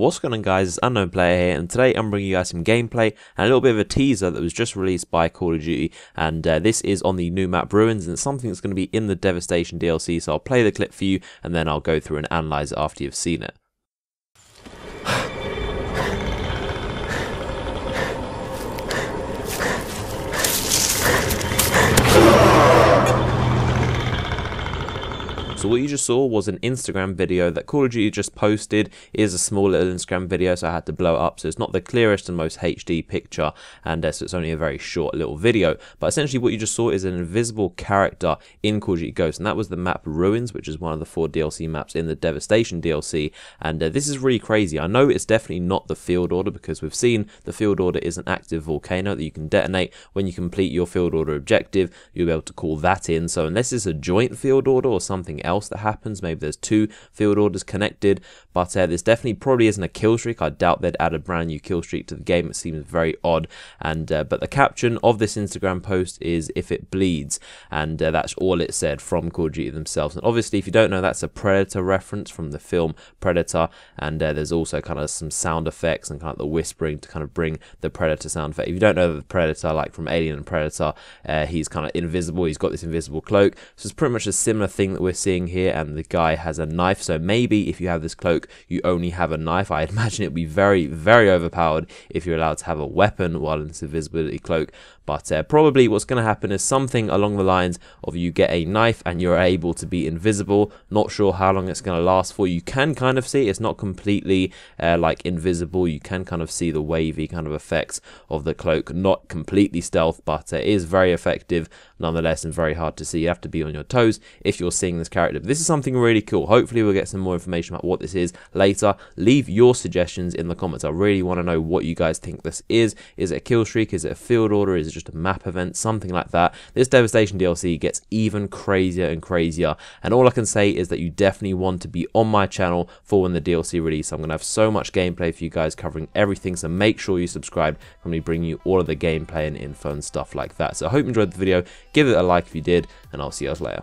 What's going on, guys? It's Unknown Player here, and today I'm bringing you guys some gameplay and a little bit of a teaser that was just released by Call of Duty, and this is on the new map Ruins, and it's something that's going to be in the Devastation DLC, so I'll play the clip for you and then I'll go through and analyze it after you've seen it. So what you just saw was an Instagram video that Call of Duty just posted. It is a small little Instagram video, so I had to blow it up, so it's not the clearest and most HD picture, and so it's only a very short little video. But essentially what you just saw is an invisible character in Call of Duty Ghosts, and that was the map Ruins, which is one of the 4 DLC maps in the Devastation DLC, and this is really crazy. I know it's definitely not the Field Order, because we've seen the Field Order is an active volcano that you can detonate. When you complete your Field Order objective, you'll be able to call that in, so unless it's a joint Field Order or something else that happens, maybe there's 2 Field Orders connected, but this definitely probably isn't a kill streak. I doubt they'd add a brand new kill streak to the game. It seems very odd, and but the caption of this Instagram post is "if it bleeds," and that's all it said from Call of Duty themselves. And obviously, if you don't know, that's a Predator reference from the film Predator, and there's also kind of some sound effects and kind of the whispering to kind of bring the Predator sound effect. If you don't know the Predator, like from Alien and Predator, he's kind of invisible, he's got this invisible cloak, so it's pretty much a similar thing that we're seeing here, and the guy has a knife. So maybe if you have this cloak, you only have a knife. I imagine it would be very, very overpowered if you're allowed to have a weapon while in this invisibility cloak. But probably what's going to happen is something along the lines of you get a knife and you're able to be invisible. Not sure how long it's going to last for. You can kind of see it's not completely like invisible. You can kind of see the wavy kind of effects of the cloak. Not completely stealth, but it is very effective nonetheless, and very hard to see. You have to be on your toes if you're seeing this character. This is something really cool. Hopefully we'll get some more information about what this is later. Leave your suggestions in the comments. I really want to know what you guys think this is. Is it a kill streak? Is it a Field Order? Is it just a map event? Something like that. This Devastation DLC gets even crazier and crazier, and all I can say is that you definitely want to be on my channel for when the DLC release. I'm going to have so much gameplay for you guys covering everything, so make sure you subscribe. I'm going to bring you all of the gameplay and info and stuff like that. So I hope you enjoyed the video. Give it a like if you did, and I'll see you guys later.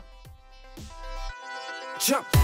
Jump!